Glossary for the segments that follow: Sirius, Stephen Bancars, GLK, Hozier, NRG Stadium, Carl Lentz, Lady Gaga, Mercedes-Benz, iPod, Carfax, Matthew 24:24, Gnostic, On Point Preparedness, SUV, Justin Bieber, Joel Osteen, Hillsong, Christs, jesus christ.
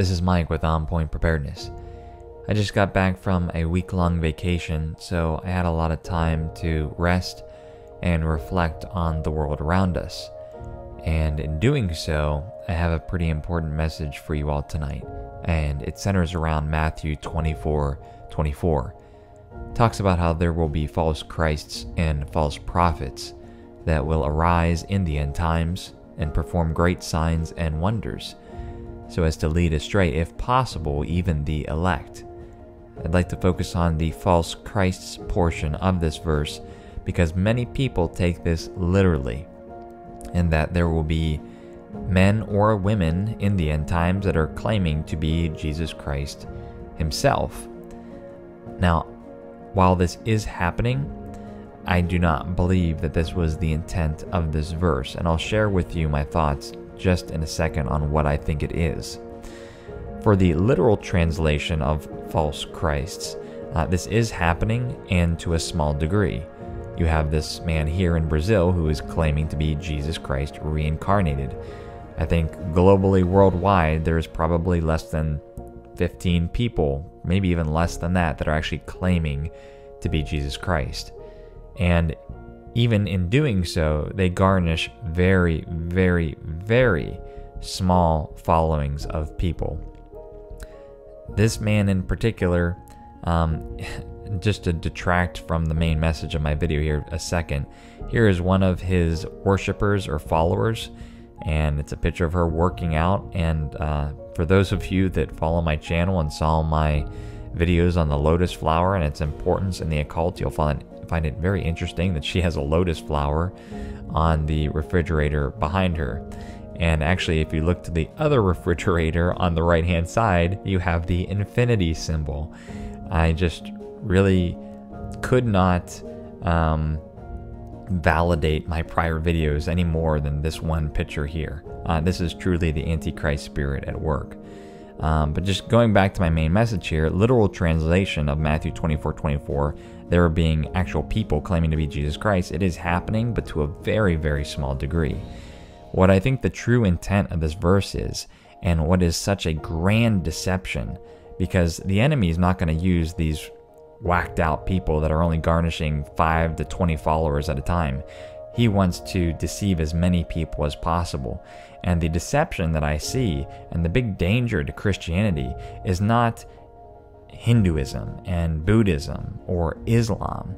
This is Mike with On Point Preparedness. I just got back from a week-long vacation, so I had a lot of time to rest and reflect on the world around us. And in doing so, I have a pretty important message for you all tonight, and it centers around Matthew 24:24. It talks about how there will be false Christs and false prophets that will arise in the end times and perform great signs and wonders, so as to lead astray, if possible, even the elect. I'd like to focus on the false Christs portion of this verse, because many people take this literally, and that there will be men or women in the end times that are claiming to be Jesus Christ himself. Now, while this is happening, I do not believe that this was the intent of this verse, and I'll share with you my thoughts just in a second on what I think it is. For the literal translation of false Christs, this is happening, and to a small degree. You have this man here in Brazil who is claiming to be Jesus Christ reincarnated. I think globally, worldwide, there's probably less than 15 people, maybe even less than that, that are actually claiming to be Jesus Christ. And even in doing so, they garnish very, very, very small followings of people. This man in particular, just to detract from the main message of my video here a second, here is one of his worshipers or followers, and it's a picture of her working out. And for those of you that follow my channel and saw my videos on the lotus flower and its importance in the occult, you'll find it very interesting that she has a lotus flower on the refrigerator behind her. And actually, if you look to the other refrigerator on the right hand side, you have the infinity symbol. I just really could not validate my prior videos any more than this one picture here. This is truly the Antichrist spirit at work. But just going back to my main message here, literal translation of Matthew 24:24, there being actual people claiming to be Jesus Christ, it is happening, but to a very, very small degree. What I think the true intent of this verse is, and what is such a grand deception, because the enemy is not going to use these whacked out people that are only garnishing 5 to 20 followers at a time. He wants to deceive as many people as possible. And the deception that I see, and the big danger to Christianity, is not Hinduism and Buddhism or Islam.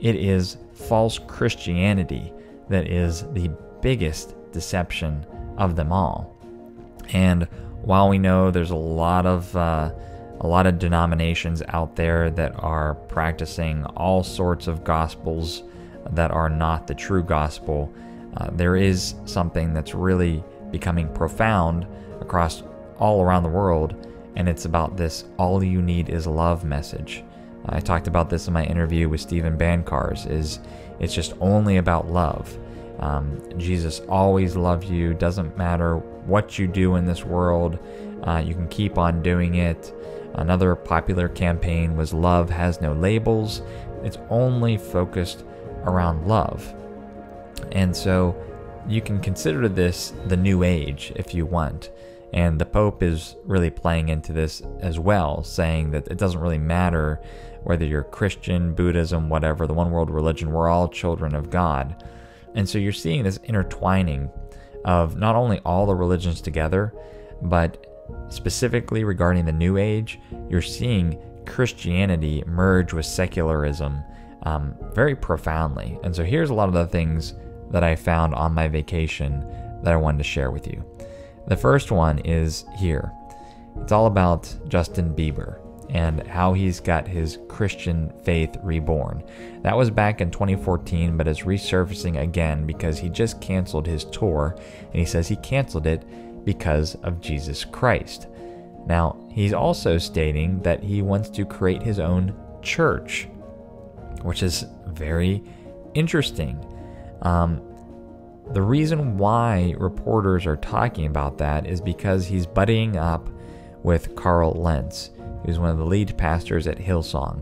It is false Christianity that is the biggest deception of them all. And while we know there's a lot of denominations out there that are practicing all sorts of gospels that are not the true gospel, there is something that's really becoming profound across all around the world, and it's about this all you need is love message. I talked about this in my interview with Stephen Bancars, it's just only about love. Jesus always loved you, doesn't matter what you do in this world, you can keep on doing it. Another popular campaign was Love Has No Labels. It's only focused around love. And so you can consider this the new age if you want. And the Pope is really playing into this as well, saying that it doesn't really matter whether you're Christian, Buddhism, whatever, the one world religion, we're all children of God. And so you're seeing this intertwining of not only all the religions together, but specifically regarding the new age, you're seeing Christianity merge with secularism very profoundly. And so here's a lot of the things that I found on my vacation that I wanted to share with you. The first one is here. It's all about Justin Bieber and how he's got his Christian faith reborn. That was back in 2014, but it's resurfacing again because he just canceled his tour, and he says he canceled it because of Jesus Christ. Now, he's also stating that he wants to create his own church, which is very interesting. The reason why reporters are talking about that is because he's buddying up with Carl Lentz, who's one of the lead pastors at Hillsong.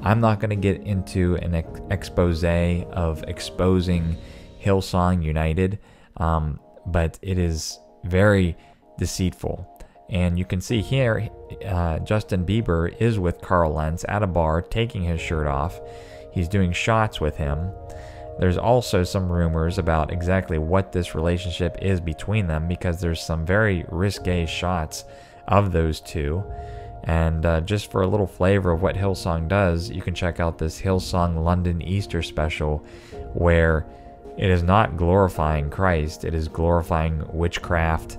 I'm not going to get into an expose of exposing Hillsong United, but it is very deceitful. And you can see here, Justin Bieber is with Carl Lentz at a bar, taking his shirt off. He's doing shots with him. There's also some rumors about exactly what this relationship is between them, because there's some very risque shots of those two. And just for a little flavor of what Hillsong does, you can check out this Hillsong London Easter special, where it is not glorifying Christ, it is glorifying witchcraft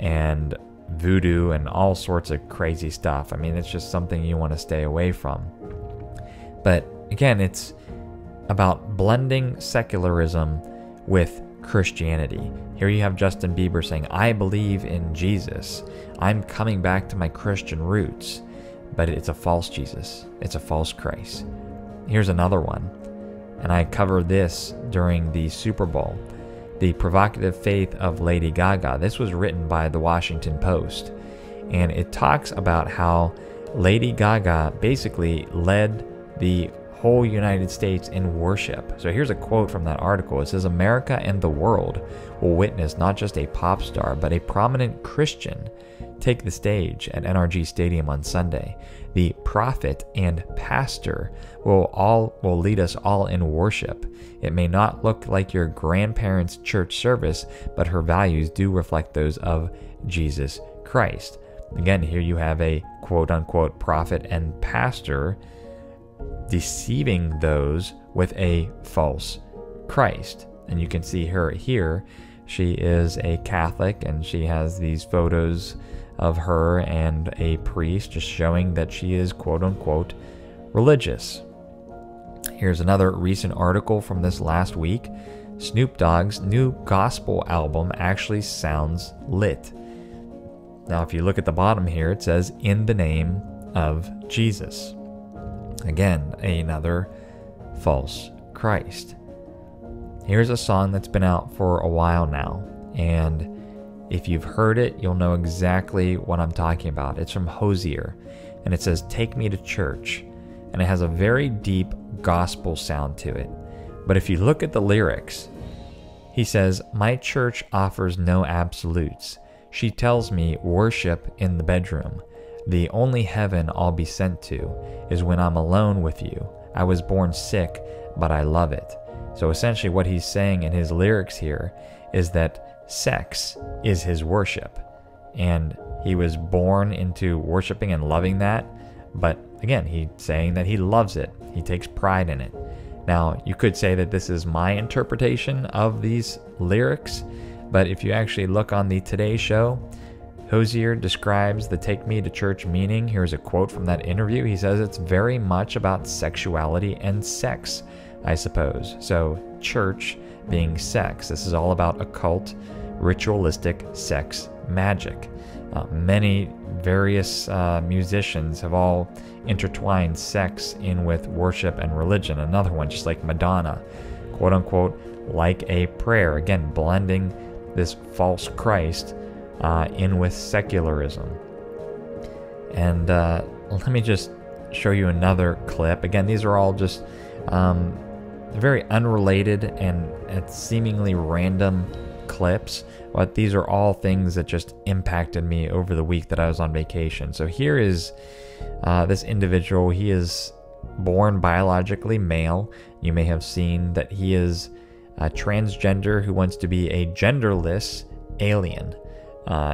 and voodoo and all sorts of crazy stuff. I mean, it's just something you want to stay away from. But again, it's about blending secularism with Christianity. Here you have Justin Bieber saying, I believe in Jesus. I'm coming back to my Christian roots. But it's a false Jesus. It's a false Christ. Here's another one. And I covered this during the Super Bowl. The Provocative Faith of Lady Gaga. This was written by the Washington Post. And it talks about how Lady Gaga basically led the whole United States in worship. So here's a quote from that article. It says, America and the world will witness not just a pop star, but a prominent Christian take the stage at NRG Stadium on Sunday. The prophet and pastor will lead us all in worship. It may not look like your grandparents' church service, but her values do reflect those of Jesus Christ. Again, here you have a quote-unquote prophet and pastor deceiving those with a false Christ. And you can see her here. She is a Catholic, and she has these photos of her and a priest, just showing that she is quote-unquote religious. Here's another recent article from this last week. Snoop Dogg's new gospel album actually sounds lit. Now, if you look at the bottom here, it says, in the name of Jesus. Again, another false Christ. Here's a song that's been out for a while now, and if you've heard it, you'll know exactly what I'm talking about. It's from Hozier, and it says, Take Me to Church, and it has a very deep gospel sound to it. But if you look at the lyrics, he says, My church offers no absolutes. She tells me worship in the bedroom. The only heaven I'll be sent to is when I'm alone with you. I was born sick, but I love it. So essentially what he's saying in his lyrics here is that sex is his worship. And he was born into worshiping and loving that. But again, he's saying that he loves it. He takes pride in it. Now, you could say that this is my interpretation of these lyrics. But if you actually look on the Today Show, Hozier describes the Take Me to Church meaning. Here's a quote from that interview. He says, It's very much about sexuality and sex, I suppose. So church being sex. This is all about occult, ritualistic sex magic. Many various musicians have all intertwined sex in with worship and religion. Another one, just like Madonna, quote unquote, like a prayer. Again, blending this false Christ in with secularism. And let me just show you another clip. Again, these are all just very unrelated and seemingly random clips, but these are all things that just impacted me over the week that I was on vacation. So here is this individual. He is born biologically male. You may have seen that he is a transgender who wants to be a genderless alien.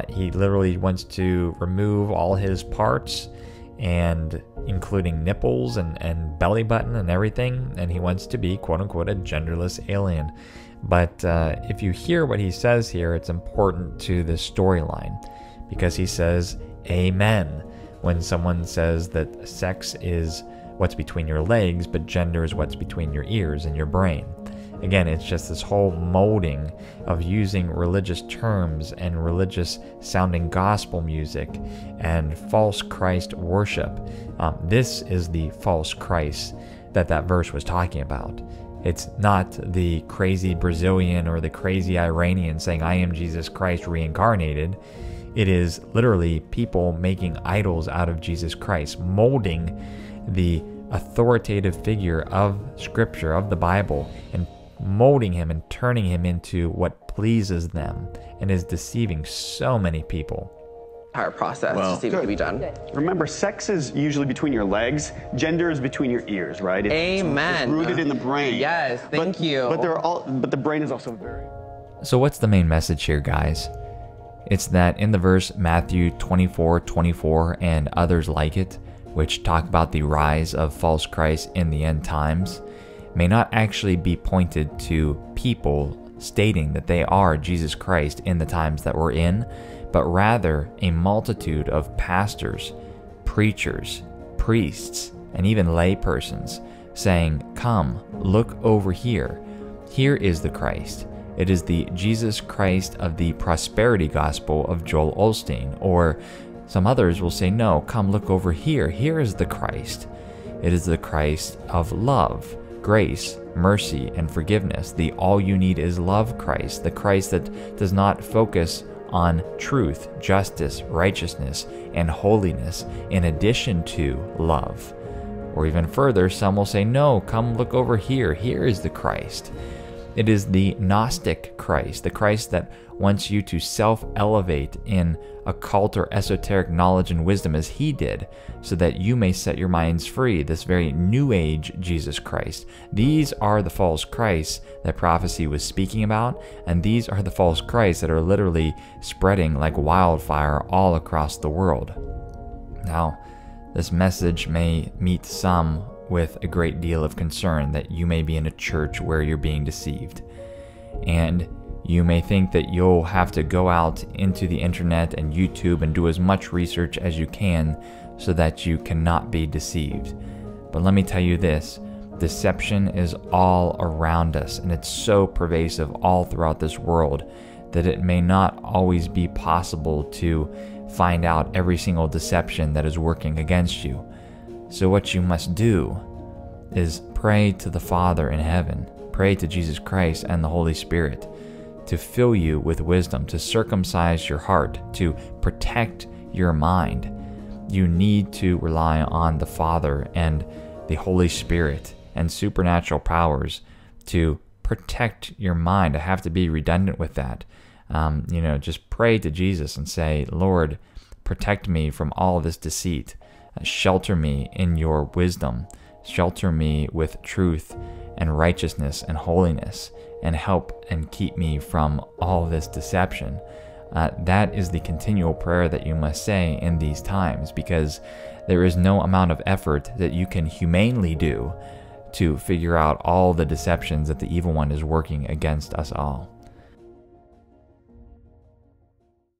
He literally wants to remove all his parts, and including nipples and belly button and everything, and he wants to be quote-unquote a genderless alien. But if you hear what he says here, it's important to this storyline, because he says amen when someone says that sex is what's between your legs, but gender is what's between your ears and your brain. Again, it's just this whole molding of using religious terms and religious sounding gospel music and false Christ worship. This is the false Christ that verse was talking about. It's not the crazy Brazilian or the crazy Iranian saying, I am Jesus Christ reincarnated. It is literally people making idols out of Jesus Christ, molding the authoritative figure of Scripture, of the Bible, and molding him and turning him into what pleases them, and is deceiving so many people. entire process to see what can be done. Remember, sex is usually between your legs. Gender is between your ears, right? It's, amen. It's rooted in the brain. Yes, thank you. But the brain is also very... So what's the main message here, guys? It's that in the verse Matthew 24:24 and others like it, which talk about the rise of false Christ in the end times, may not actually be pointed to people stating that they are Jesus Christ in the times that we're in, but rather a multitude of pastors, preachers, priests, and even laypersons saying, "Come, look over here. Here is the Christ." It is the Jesus Christ of the prosperity gospel of Joel Osteen, or some others will say, "No, come look over here. Here is the Christ." It is the Christ of love, grace, mercy, and forgiveness, the all you need is love Christ, the Christ that does not focus on truth, justice, righteousness, and holiness in addition to love. Or even further, some will say, "No, come look over here. Here is the Christ." It is the Gnostic Christ, the Christ that wants you to self-elevate in occult or esoteric knowledge and wisdom as he did, so that you may set your minds free, this very New Age Jesus Christ. These are the false Christs that prophecy was speaking about, and these are the false Christs that are literally spreading like wildfire all across the world. Now, this message may meet some with a great deal of concern that you may be in a church where you're being deceived. And you may think that you'll have to go out into the internet and YouTube and do as much research as you can so that you cannot be deceived. But let me tell you this, deception is all around us, and it's so pervasive all throughout this world that it may not always be possible to find out every single deception that is working against you. So what you must do is pray to the Father in heaven, pray to Jesus Christ and the Holy Spirit, to fill you with wisdom, to circumcise your heart, to protect your mind. You need to rely on the Father and the Holy Spirit and supernatural powers to protect your mind. I have to be redundant with that. You know, just pray to Jesus and say, "Lord, protect me from all this deceit. Shelter me in your wisdom. Shelter me with truth and righteousness and holiness, and help and keep me from all this deception." That is the continual prayer that you must say in these times, because there is no amount of effort that you can humanely do to figure out all the deceptions that the evil one is working against us all.